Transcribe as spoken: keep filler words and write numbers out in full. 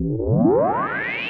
What?